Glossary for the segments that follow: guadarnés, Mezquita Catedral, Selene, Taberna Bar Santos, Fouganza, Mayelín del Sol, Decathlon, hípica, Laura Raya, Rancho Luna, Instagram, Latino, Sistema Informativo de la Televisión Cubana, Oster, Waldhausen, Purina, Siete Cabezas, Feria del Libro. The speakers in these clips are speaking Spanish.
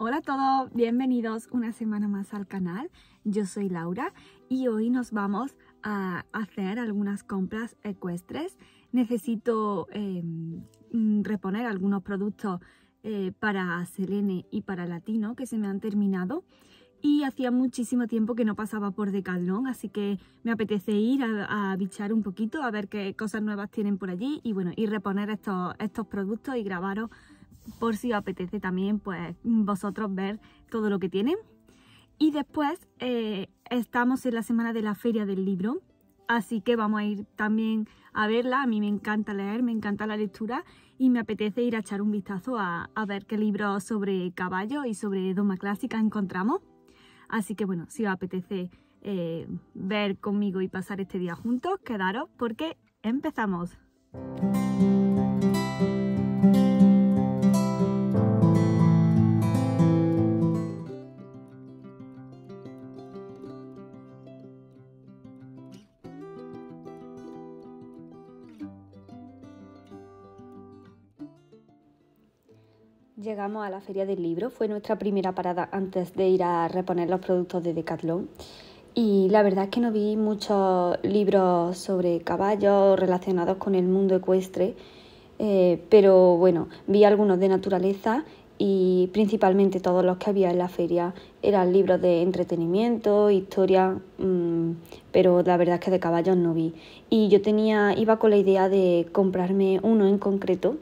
Hola a todos, bienvenidos una semana más al canal. Yo soy Laura y hoy nos vamos a hacer algunas compras ecuestres. Necesito reponer algunos productos para Selene y para Latino que se me han terminado y hacía muchísimo tiempo que no pasaba por Decathlon, así que me apetece ir a bichar un poquito a ver qué cosas nuevas tienen por allí y bueno, y reponer estos productos y grabaros por si os apetece también, pues vosotros ver todo lo que tienen. Y después estamos en la semana de la Feria del Libro, así que vamos a ir también a verla. A mí me encanta leer, me encanta la lectura y me apetece ir a echar un vistazo a ver qué libros sobre caballo y sobre doma clásica encontramos. Así que bueno, si os apetece ver conmigo y pasar este día juntos, quedaros porque empezamos. Llegamos a la Feria del Libro, fue nuestra primera parada antes de ir a reponer los productos de Decathlon y la verdad es que no vi muchos libros sobre caballos relacionados con el mundo ecuestre, pero bueno, vi algunos de naturaleza y principalmente todos los que había en la feria eran libros de entretenimiento, historia, pero la verdad es que de caballos no vi. Y yo iba con la idea de comprarme uno en concreto,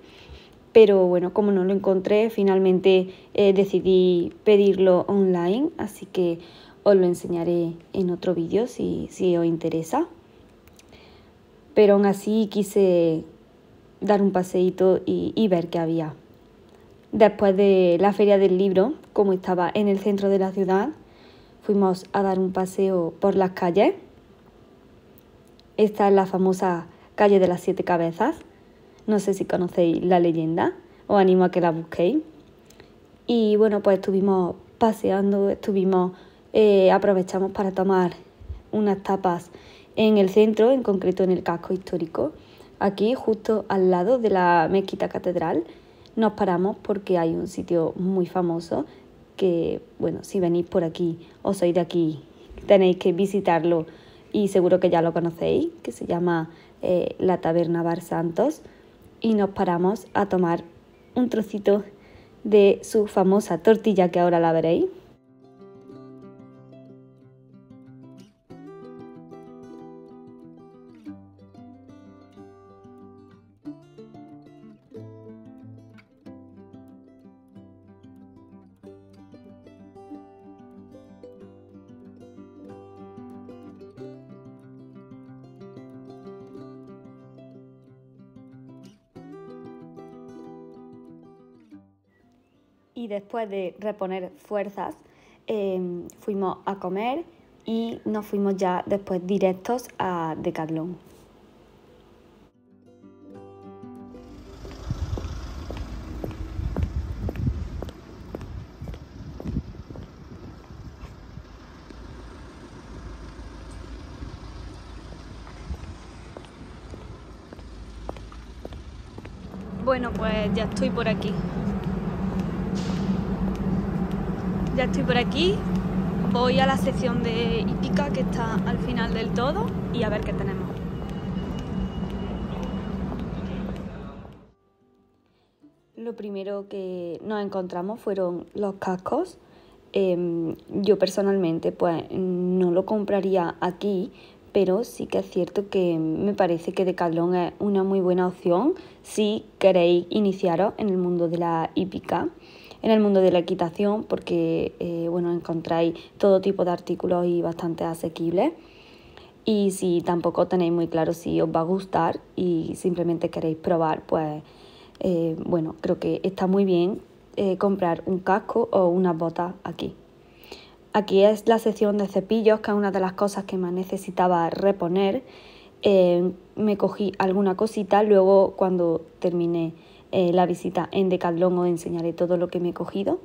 pero bueno, como no lo encontré, finalmente decidí pedirlo online, así que os lo enseñaré en otro vídeo si os interesa. Pero aún así quise dar un paseíto y ver qué había. Después de la Feria del Libro, como estaba en el centro de la ciudad, fuimos a dar un paseo por las calles. Esta es la famosa calle de las Siete Cabezas. No sé si conocéis la leyenda, os animo a que la busquéis. Y bueno, pues estuvimos paseando, aprovechamos para tomar unas tapas en el centro, en concreto en el casco histórico. Aquí, justo al lado de la Mezquita Catedral, nos paramos porque hay un sitio muy famoso que, bueno, si venís por aquí o sois de aquí, tenéis que visitarlo y seguro que ya lo conocéis, que se llama la Taberna Bar Santos. Y nos paramos a tomar un trocito de su famosa tortilla, que ahora la veréis. Y después de reponer fuerzas, fuimos a comer y nos fuimos ya después directos a Decathlon. Bueno, pues ya estoy por aquí. Ya estoy por aquí, voy a la sección de hípica que está al final del todo y a ver qué tenemos. Lo primero que nos encontramos fueron los cascos. Yo personalmente pues no lo compraría aquí, pero sí que es cierto que me parece que Decathlon es una muy buena opción si queréis iniciaros en el mundo de la hípica, en el mundo de la equitación, porque bueno, encontráis todo tipo de artículos y bastante asequibles. Y si tampoco tenéis muy claro si os va a gustar y simplemente queréis probar, pues bueno, creo que está muy bien comprar un casco o unas botas aquí. Aquí es la sección de cepillos, que es una de las cosas que más necesitaba reponer. Me cogí alguna cosita, luego cuando terminé la visita en Decathlon os enseñaré todo lo que me he cogido.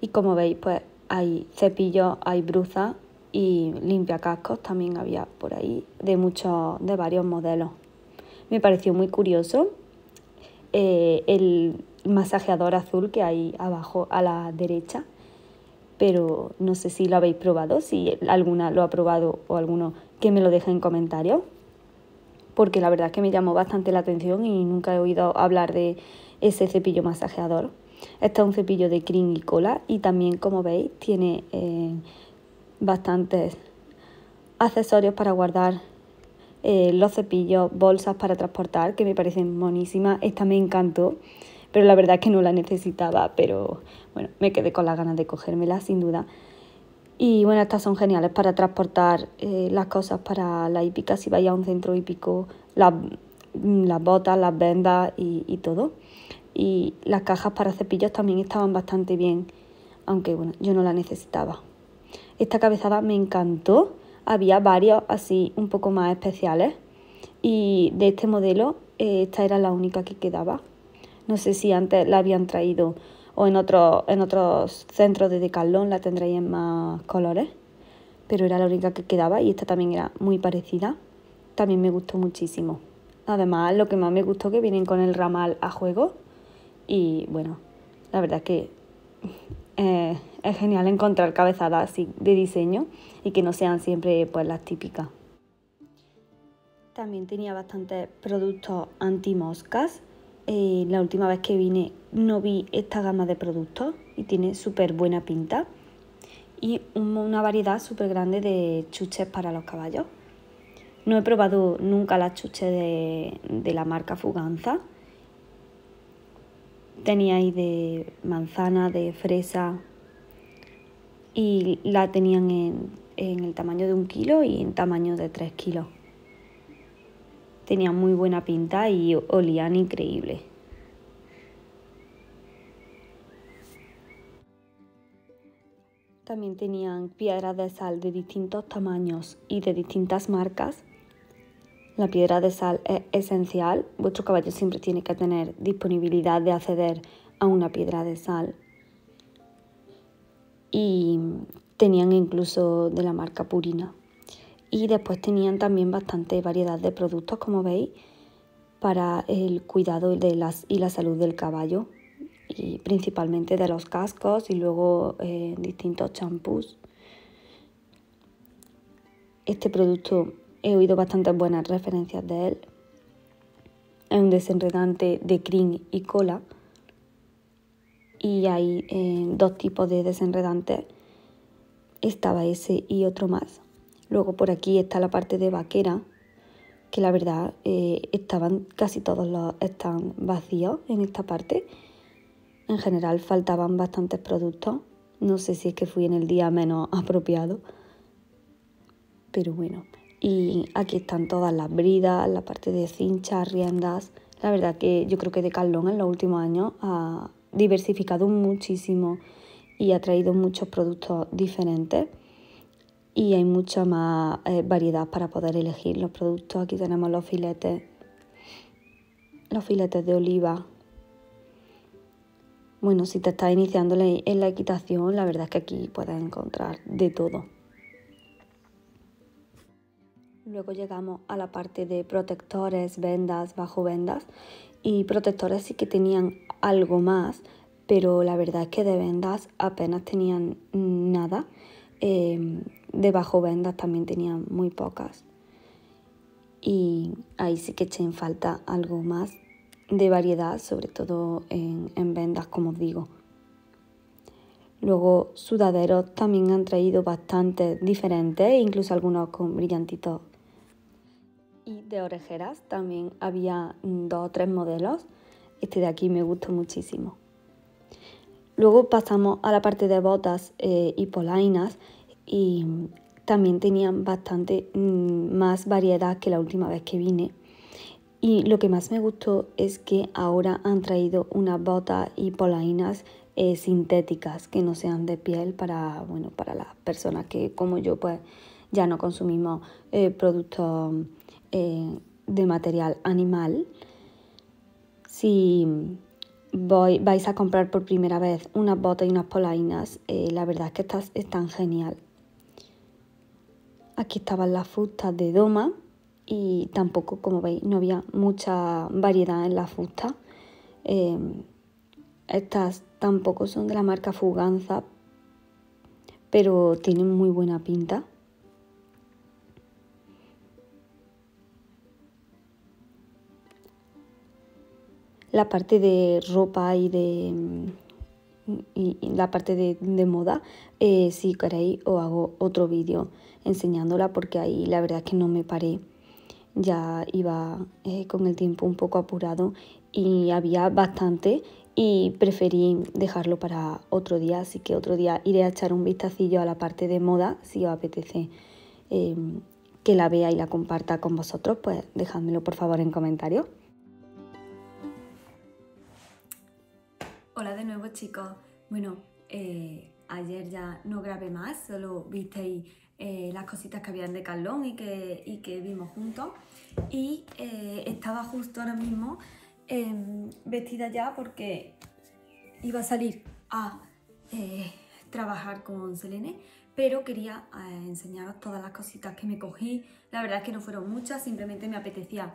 Y como veis, pues hay cepillos, hay bruzas y limpiacascos también había por ahí, de varios modelos. Me pareció muy curioso el masajeador azul que hay abajo a la derecha, pero no sé si lo habéis probado, si alguna lo ha probado o alguno, que me lo deje en comentarios, porque la verdad es que me llamó bastante la atención y nunca he oído hablar de ese cepillo masajeador. Este es un cepillo de crin y cola y también, como veis, tiene bastantes accesorios para guardar los cepillos, bolsas para transportar, que me parecen monísimas. Esta me encantó, pero la verdad es que no la necesitaba, pero bueno, me quedé con las ganas de cogérmela sin duda. Y bueno, estas son geniales para transportar las cosas para la hípica, si vais a un centro hípico, las botas, las vendas y todo. Y las cajas para cepillos también estaban bastante bien, aunque bueno, yo no la necesitaba. Esta cabezada me encantó, había varios así un poco más especiales y de este modelo esta era la única que quedaba. No sé si antes la habían traído o en otros centros de Decathlon la tendréis en más colores, pero era la única que quedaba y esta también era muy parecida, también me gustó muchísimo. Además, lo que más me gustó que vienen con el ramal a juego. Y bueno, la verdad es que es genial encontrar cabezadas así de diseño y que no sean siempre pues las típicas. También tenía bastantes productos antimoscas. La última vez que vine no vi esta gama de productos y tiene súper buena pinta. Y una variedad súper grande de chuches para los caballos. No he probado nunca las chuches de la marca Fouganza. Tenía ahí de manzana, de fresa y la tenían en el tamaño de 1 kilo y en tamaño de 3 kilos. Tenían muy buena pinta y olían increíble. También tenían piedras de sal de distintos tamaños y de distintas marcas. La piedra de sal es esencial, vuestro caballo siempre tiene que tener disponibilidad de acceder a una piedra de sal. Y tenían incluso de la marca Purina. Y después tenían también bastante variedad de productos, como veis, para el cuidado y la salud del caballo. Y principalmente de los cascos y luego distintos champús. Este producto he oído bastantes buenas referencias de él. Es un desenredante de crin y cola. Y hay 2 tipos de desenredantes. Estaba ese y otro más. Luego por aquí está la parte de vaquera, que la verdad estaban casi todos los stands vacíos en esta parte. En general faltaban bastantes productos. No sé si es que fui en el día menos apropiado. Pero bueno. Y aquí están todas las bridas, la parte de cinchas, riendas. La verdad que yo creo que Decathlon en los últimos años ha diversificado muchísimo y ha traído muchos productos diferentes. Y hay mucha más variedad para poder elegir los productos. Aquí tenemos los filetes de oliva. Bueno, si te estás iniciando en la equitación, la verdad es que aquí puedes encontrar de todo. Luego llegamos a la parte de protectores, vendas, bajo vendas, y protectores sí que tenían algo más, pero la verdad es que de vendas apenas tenían nada, de bajo vendas también tenían muy pocas y ahí sí que eché en falta algo más de variedad, sobre todo en vendas, como os digo. Luego sudaderos también han traído bastantes diferentes, incluso algunos con brillantitos. Y de orejeras también había 2 o 3 modelos. Este de aquí me gustó muchísimo. Luego pasamos a la parte de botas y polainas. Y también tenían bastante más variedad que la última vez que vine. Y lo que más me gustó es que ahora han traído unas botas y polainas sintéticas, que no sean de piel, para, bueno, para las personas que, como yo, pues ya no consumimos productos de material animal. Si vais a comprar por primera vez unas botas y unas polainas, la verdad es que estas están genial. Aquí estaban las fustas de doma y tampoco, como veis, no había mucha variedad en las fustas. Estas tampoco son de la marca Fouganza, pero tienen muy buena pinta. La parte de ropa y la parte de moda, si queréis os hago otro vídeo enseñándola, porque ahí la verdad es que no me paré. Ya iba con el tiempo un poco apurado y había bastante y preferí dejarlo para otro día, así que otro día iré a echar un vistacillo a la parte de moda. Si os apetece que la vea y la comparta con vosotros, pues dejádmelo por favor en comentarios. Hola de nuevo, chicos. Bueno, ayer ya no grabé más, solo visteis las cositas que habían de Decathlon y que vimos juntos. Y estaba justo ahora mismo vestida ya porque iba a salir a trabajar con Selene, pero quería enseñaros todas las cositas que me cogí. La verdad es que no fueron muchas, simplemente me apetecía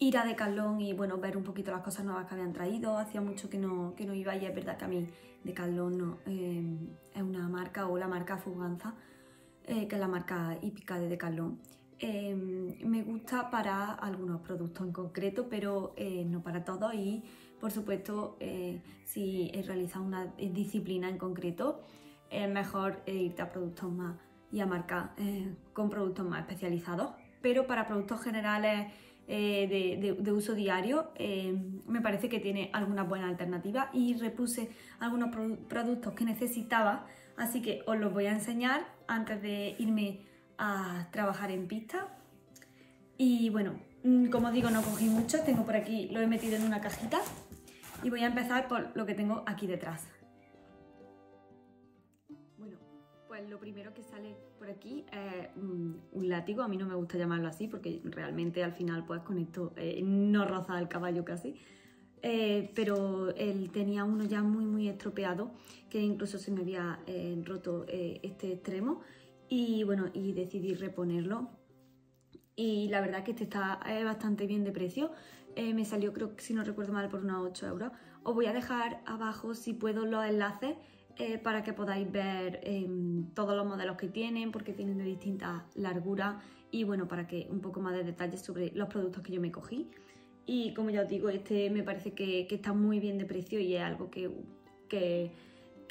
ir a Decathlon y bueno, ver un poquito las cosas nuevas que habían traído. Hacía mucho que no iba, y es verdad que a mí Decathlon no, es una marca, o la marca Fouganza, que es la marca hípica de Decathlon. Me gusta para algunos productos en concreto, pero no para todos, y por supuesto si realizas una disciplina en concreto es mejor irte a productos más y a marcas con productos más especializados, pero para productos generales de uso diario me parece que tiene algunas buenas alternativas, y repuse algunos productos que necesitaba, así que os los voy a enseñar antes de irme a trabajar en pista. Y bueno, como digo, no cogí mucho, tengo por aquí, lo he metido en una cajita, y voy a empezar por lo que tengo aquí detrás. Bueno, pues lo primero que sale por aquí es un látigo. A mí no me gusta llamarlo así porque realmente al final pues con esto no roza el caballo casi, pero él tenía uno ya muy estropeado, que incluso se me había roto este extremo, y bueno, y decidí reponerlo, y la verdad que este está bastante bien de precio. Me salió, creo que si no recuerdo mal, por unos 8 euros. Os voy a dejar abajo, si puedo, los enlaces para que podáis ver todos los modelos que tienen, porque tienen de distintas larguras, y bueno, para que un poco más de detalles sobre los productos que yo me cogí. Y como ya os digo, este me parece que está muy bien de precio, y es algo que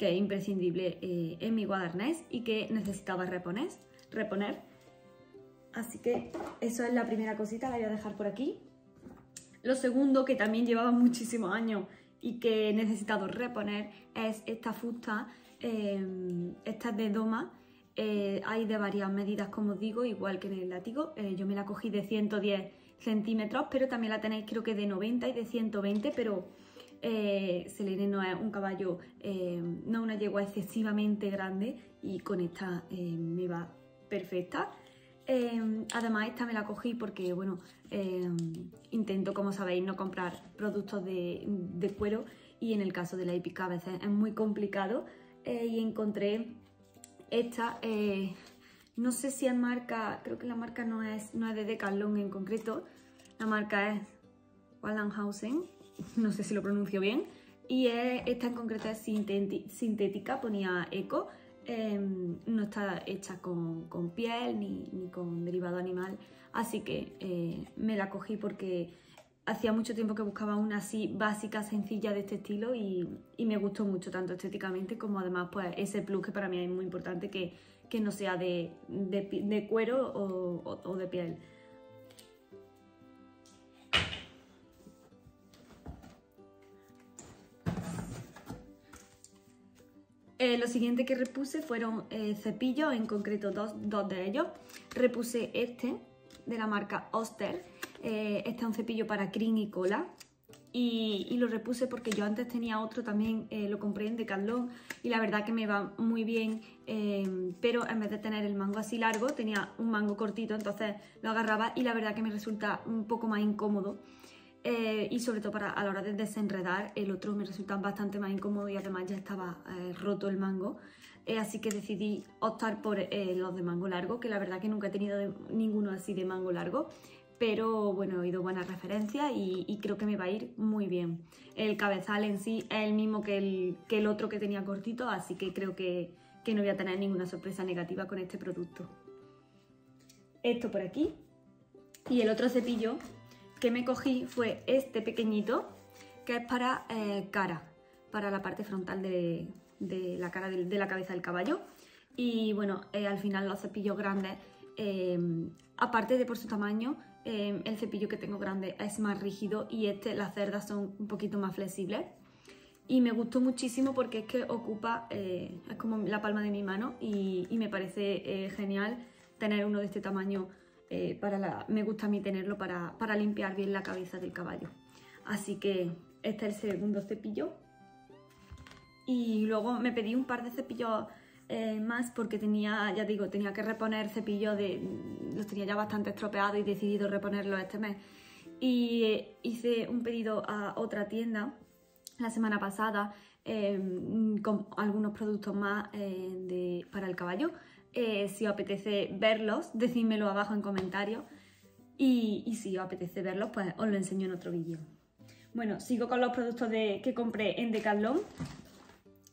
es imprescindible en mi guadernés y que necesitaba reponer. Así que eso es la primera cosita, la voy a dejar por aquí. Lo segundo, que también llevaba muchísimos años y que he necesitado reponer, es esta fusta. Esta es de doma, hay de varias medidas, como digo, igual que en el látigo. Yo me la cogí de 110 centímetros, pero también la tenéis creo que de 90 y de 120, pero Selene no es un caballo, no es una yegua excesivamente grande, y con esta me va perfecta. Además, esta me la cogí porque, bueno, intento, como sabéis, no comprar productos de cuero, y en el caso de la hípica a veces es muy complicado, y encontré esta, no sé si es marca, creo que la marca no es de Decathlon en concreto, la marca es Waldhausen, no sé si lo pronuncio bien, y esta en concreto es sintética, ponía eco, no está hecha con piel ni con derivado animal, así que me la cogí porque hacía mucho tiempo que buscaba una así básica, sencilla, de este estilo, y me gustó mucho, tanto estéticamente como además pues ese plus que para mí es muy importante, que no sea de cuero o de piel. Lo siguiente que repuse fueron cepillos, en concreto dos de ellos. Repuse este de la marca Oster. Este es un cepillo para crin y cola, y lo repuse porque yo antes tenía otro también, lo compré en Decathlon, y la verdad que me va muy bien, pero en vez de tener el mango así largo, tenía un mango cortito, entonces lo agarraba y la verdad que me resulta un poco más incómodo. Y sobre todo a la hora de desenredar, el otro me resulta bastante más incómodo, y además ya estaba roto el mango, así que decidí optar por los de mango largo, que la verdad que nunca he tenido ninguno así de mango largo, pero bueno, he oído buenas referencias y creo que me va a ir muy bien. El cabezal en sí es el mismo que el otro que tenía cortito, así que creo que no voy a tener ninguna sorpresa negativa con este producto. Esto por aquí. Y el otro cepillo que me cogí fue este pequeñito, que es para cara, para la parte frontal de la cara de la cabeza del caballo. Y bueno, al final los cepillos grandes, aparte de por su tamaño, el cepillo que tengo grande es más rígido y este, las cerdas son un poquito más flexibles. Y me gustó muchísimo porque es que ocupa, es como la palma de mi mano y me parece genial tener uno de este tamaño. Me gusta a mí tenerlo para limpiar bien la cabeza del caballo. Así que este es el segundo cepillo. Y luego me pedí un par de cepillos más porque tenía, ya digo, tenía que reponer cepillos, los tenía ya bastante estropeados y decidido reponerlos este mes. Y hice un pedido a otra tienda la semana pasada con algunos productos más para el caballo. Si os apetece verlos, decídmelo abajo en comentarios y si os apetece verlos, pues os lo enseño en otro vídeo. Bueno, sigo con los productos que compré en Decathlon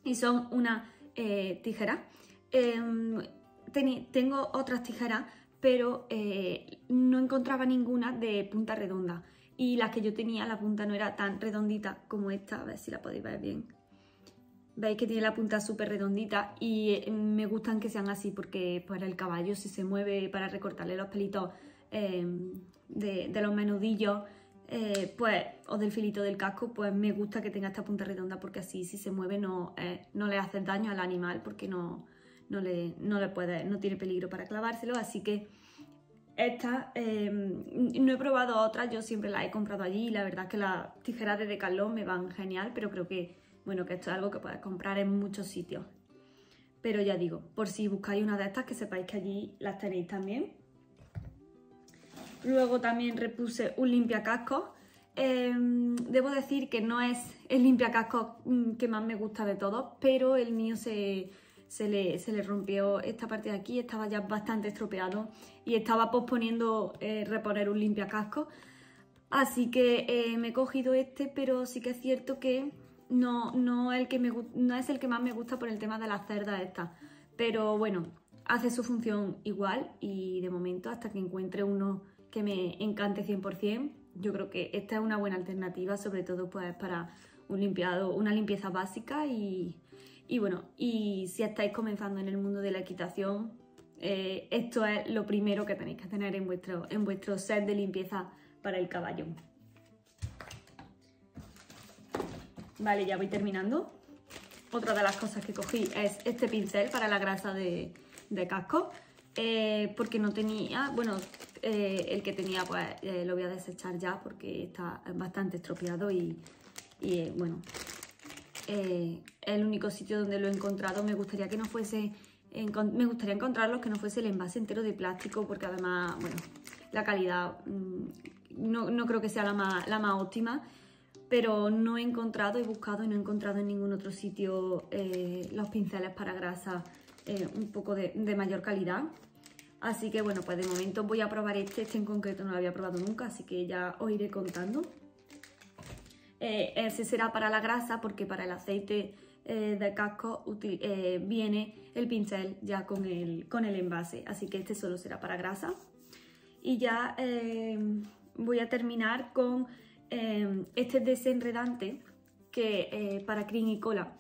y son una tijera. Tengo otras tijeras, pero no encontraba ninguna de punta redonda y las que yo tenía, la punta no era tan redondita como esta, a ver si la podéis ver bien. Veis que tiene la punta súper redondita y me gustan que sean así porque para el caballo, si se mueve para recortarle los pelitos de los menudillos pues, o del filito del casco, pues me gusta que tenga esta punta redonda porque así si se mueve no le hace daño al animal porque no tiene peligro para clavárselo. Así que esta, no he probado otras, yo siempre las he comprado allí y la verdad es que las tijeras de Decathlon me van genial, pero creo que bueno, que esto es algo que puedes comprar en muchos sitios. Pero ya digo, por si buscáis una de estas, que sepáis que allí las tenéis también. Luego también repuse un limpiacascos. Debo decir que no es el limpiacascos que más me gusta de todos, pero el mío se le rompió esta parte de aquí, estaba ya bastante estropeado y estaba posponiendo reponer un limpiacascos. Así que me he cogido este, pero sí que es cierto que no es el que más me gusta por el tema de las cerdas estas, pero bueno, hace su función igual y de momento hasta que encuentre uno que me encante 100%, yo creo que esta es una buena alternativa, sobre todo pues para un limpiado, una limpieza básica y bueno, y si estáis comenzando en el mundo de la equitación, esto es lo primero que tenéis que tener en vuestro set de limpieza para el caballo. Vale, ya voy terminando. Otra de las cosas que cogí es este pincel para la grasa de casco. Porque no tenía... Bueno, el que tenía pues lo voy a desechar ya porque está bastante estropeado y bueno... el único sitio donde lo he encontrado, me gustaría encontrarlo que no fuese el envase entero de plástico porque además, bueno, la calidad no creo que sea la más óptima. Pero no he encontrado, he buscado y no he encontrado en ningún otro sitio los pinceles para grasa un poco de mayor calidad. Así que bueno, pues de momento voy a probar este en concreto no lo había probado nunca, así que ya os iré contando. Ese será para la grasa porque para el aceite de casco viene el pincel ya con el envase, así que este solo será para grasa. Y ya voy a terminar con... este desenredante que para crin y cola,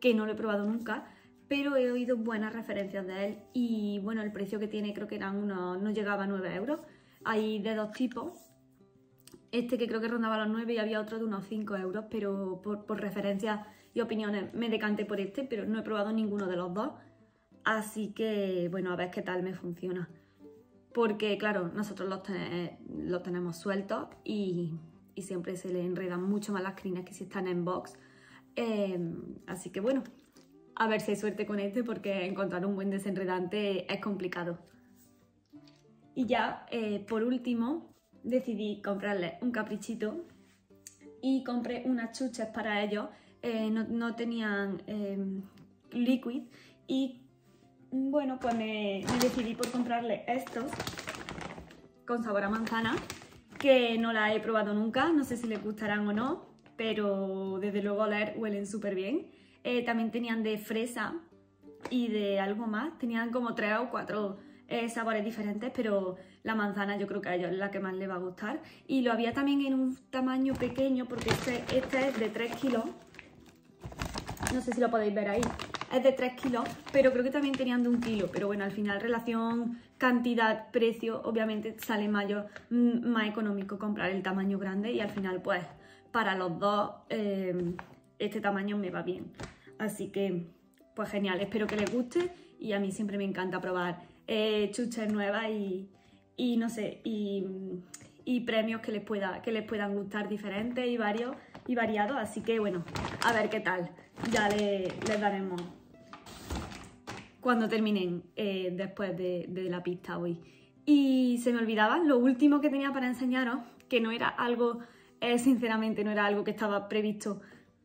que no lo he probado nunca, pero he oído buenas referencias de él y bueno, el precio que tiene creo que eran no llegaba a 9 euros. Hay de dos tipos, este que creo que rondaba los 9 y había otro de unos 5 euros, pero por referencias y opiniones me decanté por este, pero no he probado ninguno de los dos, así que bueno, a ver qué tal me funciona. Porque, claro, nosotros los tenemos sueltos y siempre se le enredan mucho más las crinas que si están en box. Así que, bueno, a ver si hay suerte con este porque encontrar un buen desenredante es complicado. Y ya, por último, decidí comprarle un caprichito y compré unas chuches para ellos. No tenían liquid y... Bueno, pues me decidí por comprarle estos con sabor a manzana, que no la he probado nunca, no sé si les gustarán o no, pero desde luego huelen súper bien. También tenían de fresa y de algo más, tenían como 3 o 4 sabores diferentes, pero la manzana yo creo que a ellos es la que más les va a gustar. Y lo había también en un tamaño pequeño, porque este es de 3 kilos, no sé si lo podéis ver ahí. Es de 3 kilos, pero creo que también tenían de 1 kilo. Pero bueno, al final, relación cantidad-precio, obviamente sale más económico comprar el tamaño grande. Y al final, pues, para los dos, este tamaño me va bien. Así que, pues genial. Espero que les guste. Y a mí siempre me encanta probar chuches nuevas y no sé, y premios que les puedan gustar diferentes y varios y variados. Así que, bueno, a ver qué tal. Ya les daremos cuando terminen después de la pista hoy. Y se me olvidaba, lo último que tenía para enseñaros, que no era algo, sinceramente no era algo que estaba previsto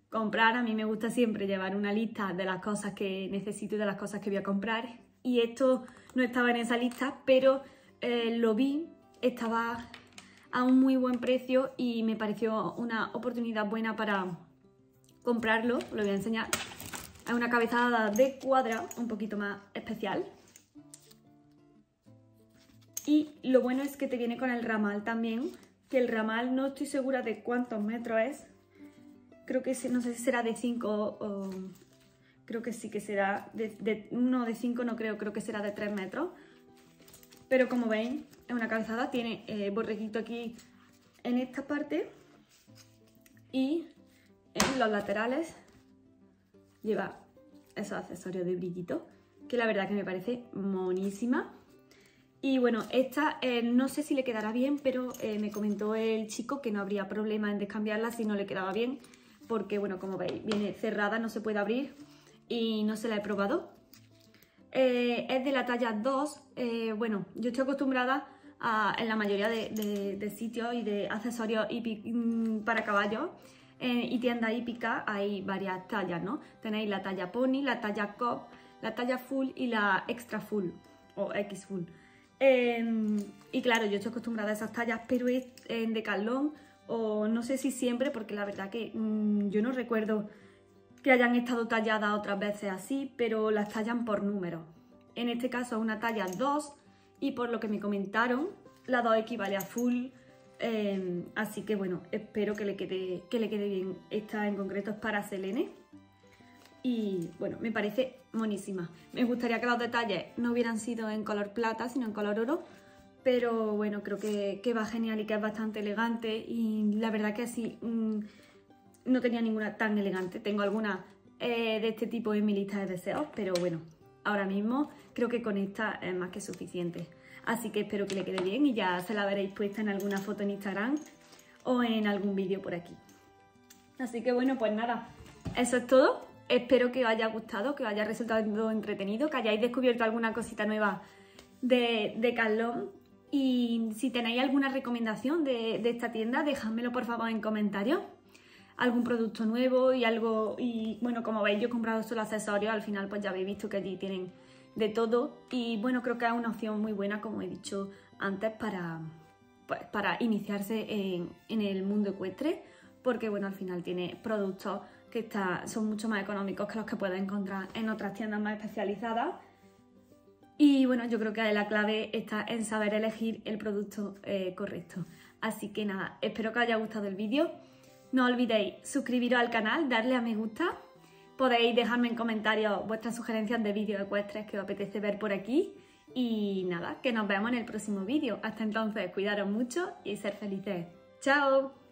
comprar. A mí me gusta siempre llevar una lista de las cosas que necesito y de las cosas que voy a comprar. Y esto no estaba en esa lista, pero lo vi, estaba a un muy buen precio y me pareció una oportunidad buena para comprarlo. Os lo voy a enseñar. Es una cabezada de cuadra un poquito más especial. Y lo bueno es que te viene con el ramal también, que el ramal no estoy segura de cuántos metros es. Creo que no sé si será de 5 o... Creo que sí que será de 1 o de 5, no creo, creo que será de 3 metros. Pero como veis, es una cabezada, tiene borreguito aquí en esta parte y... en los laterales lleva esos accesorios de brillito, que la verdad que me parece monísima. Y bueno, esta no sé si le quedará bien, pero me comentó el chico que no habría problema en descambiarla si no le quedaba bien, porque bueno, como veis, viene cerrada, no se puede abrir y no se la he probado. Es de la talla 2, bueno, yo estoy acostumbrada en la mayoría de sitios y de accesorios para caballos, y tienda hípica hay varias tallas, ¿no? Tenéis la talla pony, la talla cop, la talla full y la extra full o X full. Y claro, yo estoy acostumbrada a esas tallas, pero es en Decathlon o no sé si siempre, porque la verdad que yo no recuerdo que hayan estado talladas otras veces así, pero las tallan por número. En este caso es una talla 2 y por lo que me comentaron, la 2 equivale a full. Así que bueno, espero que le quede bien. Esta en concreto es para Selene y bueno, me parece monísima. Me gustaría que los detalles no hubieran sido en color plata, sino en color oro, pero bueno, creo que va genial y que es bastante elegante. Y la verdad que así no tenía ninguna tan elegante. Tengo algunas de este tipo en mi lista de deseos, pero bueno, ahora mismo creo que con esta es más que suficiente. Así que espero que le quede bien y ya se la veréis puesta en alguna foto en Instagram o en algún vídeo por aquí. Así que bueno, pues nada, eso es todo. Espero que os haya gustado, que os haya resultado entretenido, que hayáis descubierto alguna cosita nueva de Decathlon. Y si tenéis alguna recomendación de esta tienda, dejadmelo por favor en comentarios. Algún producto nuevo y algo... Y bueno, como veis, yo he comprado solo accesorios. Al final pues ya habéis visto que allí tienen... de todo. Y bueno, creo que es una opción muy buena, como he dicho antes, para iniciarse en el mundo ecuestre, porque bueno, al final tiene productos que son mucho más económicos que los que puedes encontrar en otras tiendas más especializadas. Y bueno, yo creo que la clave está en saber elegir el producto correcto. Así que nada, espero que os haya gustado el vídeo. No olvidéis suscribiros al canal, darle a me gusta. Podéis dejarme en comentarios vuestras sugerencias de vídeos ecuestres que os apetece ver por aquí. Y nada, que nos vemos en el próximo vídeo. Hasta entonces, cuidaros mucho y ser felices. ¡Chao!